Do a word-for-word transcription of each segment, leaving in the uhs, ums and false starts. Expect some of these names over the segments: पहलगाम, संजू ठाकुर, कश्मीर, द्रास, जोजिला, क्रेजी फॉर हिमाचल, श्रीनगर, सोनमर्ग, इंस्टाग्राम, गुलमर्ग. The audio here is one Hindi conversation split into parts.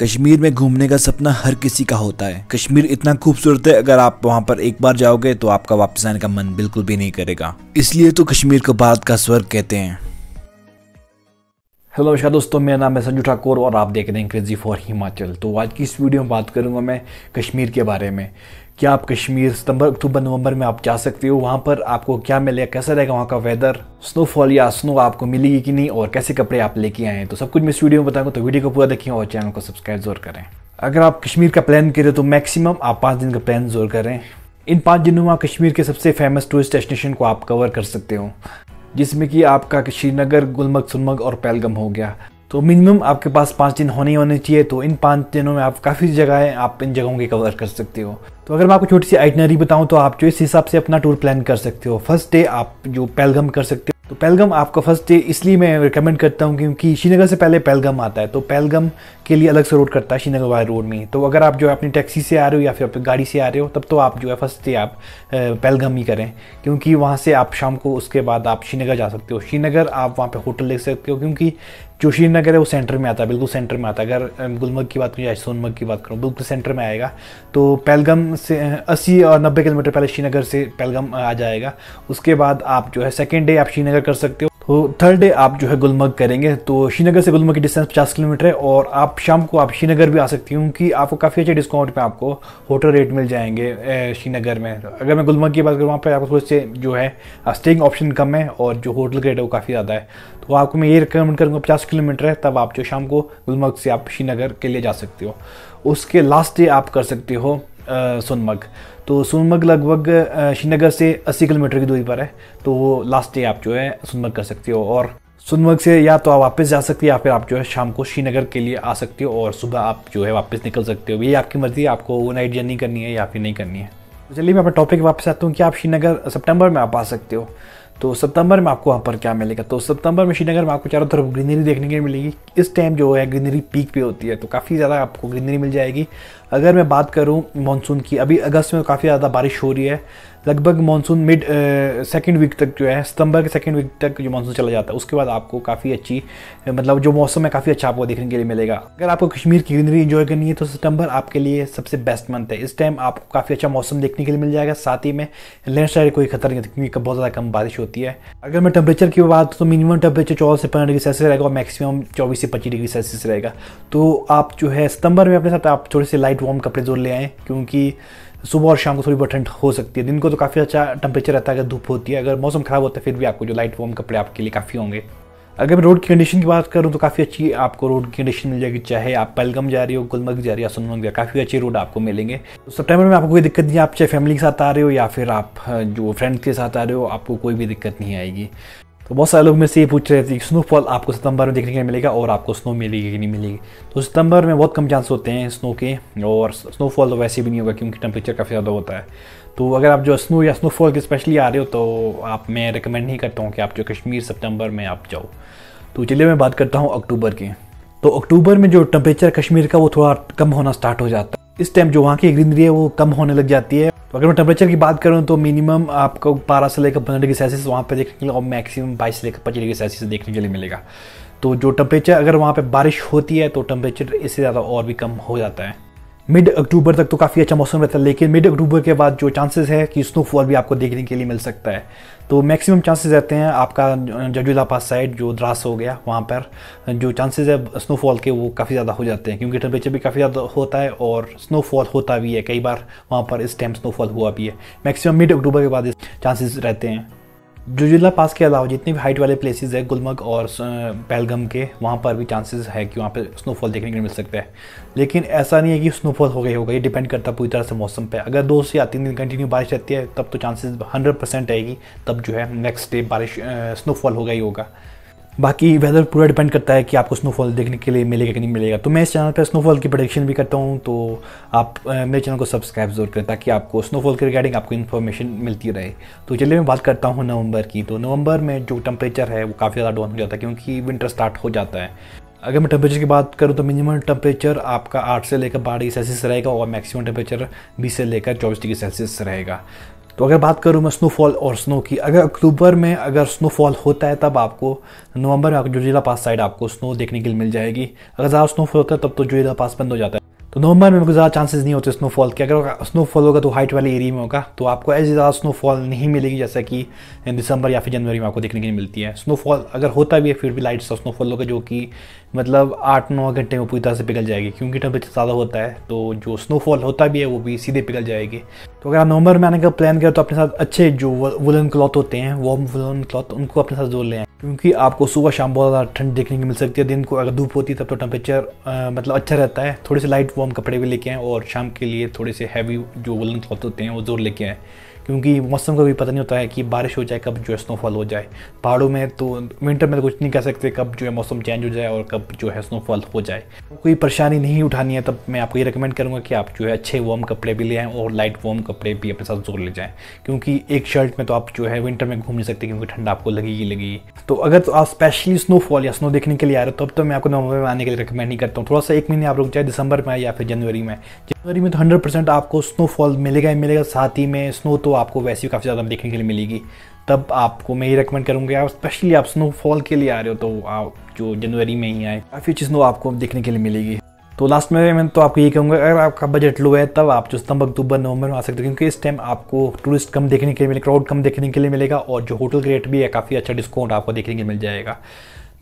कश्मीर में घूमने का सपना हर किसी का होता है। कश्मीर इतना खूबसूरत है, अगर आप वहाँ पर एक बार जाओगे तो आपका वापस आने का मन बिल्कुल भी नहीं करेगा। इसलिए तो कश्मीर को भारत का स्वर्ग कहते हैं। हेलो नमस्कार दोस्तों, मेरा नाम है संजू ठाकुर और आप देख रहे हैं क्रेजी फॉर हिमाचल। तो आज की इस वीडियो में बात करूंगा मैं कश्मीर के बारे में। क्या आप कश्मीर सितंबर अक्टूबर नवंबर में आप जा सकते हो? वहाँ पर आपको क्या मिलेगा, कैसा रहेगा वहाँ का वेदर, स्नोफॉल या स्नो आपको मिलेगी कि नहीं और कैसे कपड़े आप लेके आए हैं, तो सब कुछ मैं इस वीडियो में बताऊँगा। तो वीडियो को पूरा देखिए और चैनल को सब्सक्राइब जरूर करें। अगर आप कश्मीर का प्लान करें तो मैक्सिमम आप पाँच दिन का प्लान जरूर करें। इन पाँच दिनों में आप कश्मीर के सबसे फेमस टूरिस्ट डेस्टिनेशन को आप कवर कर सकते हो, जिसमें कि आपका श्रीनगर, गुलमर्ग, सोनमर्ग और पहलगाम हो गया। तो मिनिमम आपके पास पाँच दिन होने ही होने चाहिए। तो इन पाँच दिनों में आप काफ़ी जगहें आप इन जगहों के कवर कर सकते हो। तो अगर मैं आपको छोटी सी आइटनरी बताऊं तो आप जो इस हिसाब से अपना टूर प्लान कर सकते हो। फर्स्ट डे आप जो पहलगाम कर सकते हो, तो पहलगाम आपका फर्स्ट डे इसलिए मैं रिकमेंड करता हूँ क्योंकि श्रीनगर से पहले पहलगाम आता है, तो पहलगाम के लिए अलग से रोड करता है श्रीनगर वाले रोड में। तो अगर आप जो है अपनी टैक्सी से आ रहे हो या फिर अपनी गाड़ी से आ रहे हो, तब तो आप जो है फर्स्ट डे आप पहलगाम ही करें, क्योंकि वहाँ से आप शाम को उसके बाद आप श्रीनगर जा सकते हो। श्रीनगर आप वहाँ पर होटल ले सकते हो, क्योंकि जो श्रीनगर है वो सेंटर में आता है, बिल्कुल सेंटर में आता है। अगर गुलमर्ग की बात करूँ या सोनमर्ग की बात करूँ, बिल्कुल सेंटर में आएगा। तो पहलगाम से अस्सी और नब्बे किलोमीटर पहले श्रीनगर से पहलगाम आ जाएगा। उसके बाद आप जो है सेकेंड डे आप श्रीनगर कर सकते हो। तो थर्ड डे आप जो है गुलमर्ग करेंगे। तो श्रीनगर से गुलमर्ग की डिस्टेंस पचास किलोमीटर है और आप शाम को आप श्रीनगर भी आ सकती हो, क्योंकि आपको काफ़ी अच्छे डिस्काउंट पे आपको होटल रेट मिल जाएंगे श्रीनगर में। अगर मैं गुलमर्ग की बात करूँ, वहाँ पर आपको थोड़े से जो है स्टेइंग ऑप्शन कम है और जो होटल रेट है वो काफ़ी ज़्यादा है। तो आपको मैं ये रिकमेंड करूँगा पचास किलोमीटर है, तब आप जो शाम को गुलमर्ग से आप श्रीनगर के लिए जा सकते हो। उसके लास्ट डे आप कर सकते हो सोनमर्ग। तो सोनमर्ग लगभग श्रीनगर से अस्सी किलोमीटर की दूरी पर है, तो वो लास्ट डे आप जो है सोनमर्ग कर सकते हो। और सोनमर्ग से या तो आप वापस जा सकते हो या फिर आप जो है शाम को श्रीनगर के लिए आ सकते हो और सुबह आप जो है वापस निकल सकते हो। ये आपकी मर्ज़ी है, आपको वो नाइट जर्नी करनी है या फिर नहीं करनी है। तो चलिए मैं अपने टॉपिक पर वापस आता हूँ कि आप श्रीनगर सितंबर में आप आ सकते हो। तो सितंबर में आपको वहाँ पर क्या मिलेगा? तो सितंबर में श्रीनगर में आपको चारों तरफ ग्रीनरी देखने के लिए मिलेगी। इस टाइम जो है ग्रीनरी पीक पे होती है, तो काफ़ी ज़्यादा आपको ग्रीनरी मिल जाएगी। अगर मैं बात करूँ मानसून की, अभी अगस्त में काफ़ी ज़्यादा बारिश हो रही है। लगभग मानसून मिड सेकेंड वीक तक जो है, सितंबर के सेकेंड वीक तक जो मानसून चला जाता है, उसके बाद आपको काफ़ी अच्छी मतलब जो मौसम है काफ़ी अच्छा आपको देखने के लिए मिलेगा। अगर आपको कश्मीर की ग्रीनरी एंजॉय करनी है तो सितंबर आपके लिए सबसे बेस्ट मंथ है। इस टाइम आपको काफ़ी अच्छा मौसम देखने के लिए मिल जाएगा, साथ ही में लैंडस्लाइड कोई खतरा नहीं, क्योंकि बहुत ज़्यादा कम बारिश होती है। अगर मैं टेम्परेचर की बात तो मिनिमम टेम्परेचर चौदह से पंद्रह डिग्री सेल्सियस रहेगा और मैक्सिमम चौबीस से पच्चीस डिग्री सेल्सियस रहेगा। तो आप जो है सितंबर में अपने साथ आप थोड़े से लाइट वार्म कपड़े जोड़ ले आएँ, क्योंकि सुबह और शाम को थोड़ी बहुत ठंड हो सकती है। दिन को तो काफ़ी अच्छा टेम्परेचर रहता है अगर धूप होती है। अगर मौसम ख़राब होता है फिर भी आपको जो लाइट वार्म कपड़े आपके लिए काफ़ी होंगे। अगर मैं रोड की कंडीशन की बात करूँ तो काफ़ी अच्छी आपको रोड की कंडीशन मिल जाएगी, चाहे आप पहलगाम जा रही हो, गुलमर्ग जा रही हो, सोनमर्ग जा रही हो, काफ़ी अच्छे रोड आपको मिलेंगे। तो सितंबर में आपको कोई दिक्कत नहीं है, आप चाहे फैमिली के साथ आ रहे हो या फिर आप जो फ्रेंड्स के साथ आ रहे हो, आपको कोई भी दिक्कत नहीं आएगी। तो बहुत सारे लोग मेरे से ये पूछ रहे थे कि स्नोफॉल आपको सितंबर में देखने के लिए मिलेगा और आपको स्नो मिलेगी कि नहीं मिलेगी। तो सितंबर में बहुत कम चांस होते हैं स्नो के, और स्नोफॉल तो वैसे भी नहीं होगा क्योंकि टेम्परेचर काफ़ी ज़्यादा होता है। तो अगर आप जो स्नो या स्नोफॉल के स्पेशली आ रहे हो तो आप मैं रिकमेंड नहीं करता हूँ कि आप जो कश्मीर सितंबर में आप जाओ। तो चलिए मैं बात करता हूँ अक्टूबर की। तो अक्टूबर में जो टेम्परेचर कश्मीर का वो थोड़ा कम होना स्टार्ट हो जाता है। इस टाइम जो वहाँ की ग्रीनरी है वो कम होने लग जाती है। तो अगर मैं टेम्परेचर की बात करूँ तो मिनिमम आपको बारह से लेकर पंद्रह डिग्री सेल्सियस वहाँ पे देखने के लिए और मैक्सिमम बाईस से लेकर पच्चीस डिग्री सेल्सियस देखने के लिए मिलेगा। तो जो टेम्परेचर अगर वहाँ पे बारिश होती है तो टेम्परेचर इससे ज़्यादा और भी कम हो जाता है। मिड अक्टूबर तक तो काफ़ी अच्छा मौसम रहता है, लेकिन मिड अक्टूबर के बाद जो चांसेस है कि स्नोफॉल भी आपको देखने के लिए मिल सकता है। तो मैक्सिमम चांसेस रहते हैं आपका जोजिला पास साइड जो द्रास हो गया, वहाँ पर जो चांसेस है स्नोफॉल के वो काफ़ी ज़्यादा हो जाते हैं, क्योंकि टेम्परेचर भी काफ़ी ज़्यादा होता है और स्नोफॉल होता भी है। कई बार वहाँ पर इस टाइम स्नोफॉल हुआ भी है। मैक्सिमम मिड अक्टूबर के बाद चांसेस रहते हैं। जोजिला पास के अलावा जितने भी हाइट वाले प्लेसेस है गुलमर्ग और पहलगाम के, वहाँ पर भी चांसेस है कि वहाँ पे स्नोफॉल देखने के लिए मिल सकता है। लेकिन ऐसा नहीं है कि स्नोफॉल हो गई होगा, ये डिपेंड करता है पूरी तरह से मौसम पे। अगर दो से या तीन दिन कंटिन्यू बारिश रहती है तब तो चांसेस हंड्रेड परसेंट आएगी, तब जो है नेक्स्ट डे बारिश स्नोफॉल होगा ही होगा। बाकी वेदर पूरा डिपेंड करता है कि आपको स्नोफॉल देखने के लिए मिलेगा कि नहीं मिलेगा। तो मैं इस चैनल पर स्नोफॉल की प्रेडिक्शन भी करता हूँ, तो आप मेरे चैनल को सब्सक्राइब जरूर करें ताकि आपको स्नोफॉल के रिगार्डिंग आपको इन्फॉर्मेशन मिलती रहे। तो चलिए मैं बात करता हूँ नवंबर की। तो नवंबर में जो टेम्परेचर है वो काफ़ी ज़्यादा डाउन हो जाता है, क्योंकि विंटर स्टार्ट हो जाता है। अगर मैं टेम्परेचर की बात करूँ तो मिनिमम टेम्परेचर आपका आठ से लेकर बारह डिग्री सेल्सियस रहेगा और मैक्सिमम टेम्परेचर बीस से लेकर चौबीस डिग्री सेल्सियस रहेगा। तो अगर बात करूँ मैं स्नोफॉल और स्नो की, अगर अक्टूबर में अगर स्नोफॉल होता है तब आपको नवंबर में जोजिला पास साइड आपको स्नो देखने के लिए मिल जाएगी। अगर ज़्यादा स्नोफॉल होता है तब तो जोजिला पास बंद हो जाता है, तो नवंबर में उनको ज़्यादा चांसेस नहीं होते स्नोफॉल के। अगर स्नोफॉल होगा तो हाइट वाले एरिया में होगा, तो आपको ऐसी ज़्यादा स्नोफॉल नहीं मिलेगी जैसा कि दिसंबर या फिर जनवरी में आपको देखने के लिए मिलती है। स्नोफॉल अगर होता भी है फिर भी लाइट सा स्नोफॉल होगा जो कि मतलब आठ नौ घंटे में पूरी तरह से पिघल जाएगी, क्योंकि टेम्परेचर ज़्यादा होता है तो जो स्नोफॉल होता भी है वो भी सीधे पिघल जाएगी। तो अगर आप नवंबर में आने का प्लान करें तो अपने साथ अच्छे जो वुलन क्लॉथ होते हैं, वार्म वुलन क्लॉथ, उनको अपने साथ जोड़ लें, क्योंकि आपको सुबह शाम बहुत ज़्यादा ठंड देखने की मिल सकती है। दिन को अगर धूप होती है तब तो टेम्परेचर मतलब अच्छा रहता है। थोड़े से लाइट वार्म कपड़े भी लेके आएँ और शाम के लिए थोड़े से हैवी जो वुलन क्लॉथ होते हैं वो जोड़ लेके आएँ, क्योंकि मौसम का भी पता नहीं होता है कि बारिश हो जाए कब जो है स्नोफॉल हो जाए। पहाड़ों में तो विंटर में तो कुछ नहीं कह सकते कब जो है मौसम चेंज हो जाए और कब जो है स्नोफॉल हो जाए। कोई परेशानी नहीं उठानी है तब मैं आपको ये रिकमेंड करूँगा कि आप जो है अच्छे वार्म कपड़े भी ले आएँ और लाइट वार्म कपड़े भी अपने साथ जोड़ ले जाएँ, क्योंकि एक शर्ट में तो आप जो है विंटर में घूम नहीं सकते क्योंकि ठंड आपको लगेगी लगेगी। तो अगर तो आप स्पेशली स्नोफॉल या स्नो देखने के लिए आ रहे हो तब तो मैं आपको नवंबर में आने के लिए रिकमेंड नहीं करता हूँ। थोड़ा सा एक महीने आप रुक जाए, दिसंबर में या फिर जनवरी में। जनवरी में तो हंड्रेड परसेंट आपको स्नोफॉल मिलेगा ही मिलेगा, साथ ही में स्नो तो आपको वैसे ही काफ़ी ज़्यादा देखने के लिए मिलेगी। तब आपको मैं ये रेकमेंड करूँगा स्पेशली आप स्नोफॉल के लिए आ रहे हो तो आप जो जनवरी में ही आए, काफ़ी अच्छी स्नो आपको देखने के लिए मिलेगी। तो लास्ट में मैं तो आपको ये कहूँगा अगर आपका बजट लो है तब आप जो सितंबर अक्टूबर नवंबर में आ सकते हो, क्योंकि इस टाइम आपको टूरिस्ट कम देखने के लिए मिलेगा, क्राउड कम देखने के लिए मिलेगा और जो होटल रेट भी है काफ़ी अच्छा डिस्काउंट आपको देखने के लिए मिल जाएगा।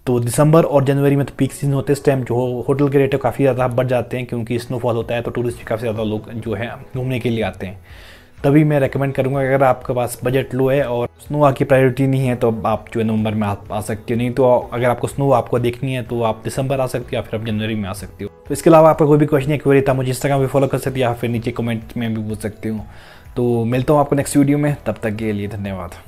तो दिसंबर और जनवरी में तो पीक सीजन होते हैं, इस टाइम जो होटल के रेट है काफ़ी ज़्यादा बढ़ जाते हैं क्योंकि स्नोफॉल होता है तो टूरिस्ट भी काफ़ी ज़्यादा लोग जो है घूमने के लिए आते हैं। तभी मैं रेकमेंड करूँगा अगर आपके पास बजट लो है और स्नो आपकी प्रायोरिटी नहीं है तो आप जो है नवंबर में आ सकते हो, नहीं तो अगर आपको स्नो आपको देखनी है तो आप दिसंबर आ सकते हो या फिर आप जनवरी में आ सकते हो। तो इसके अलावा आपका कोई भी क्वेश्चन या क्वेरी था मुझे इंस्टाग्राम पे फॉलो कर सकते हो या फिर नीचे कमेंट में भी पूछ सकते हो। तो मिलता हूँ आपको नेक्स्ट वीडियो में, तब तक के लिए धन्यवाद।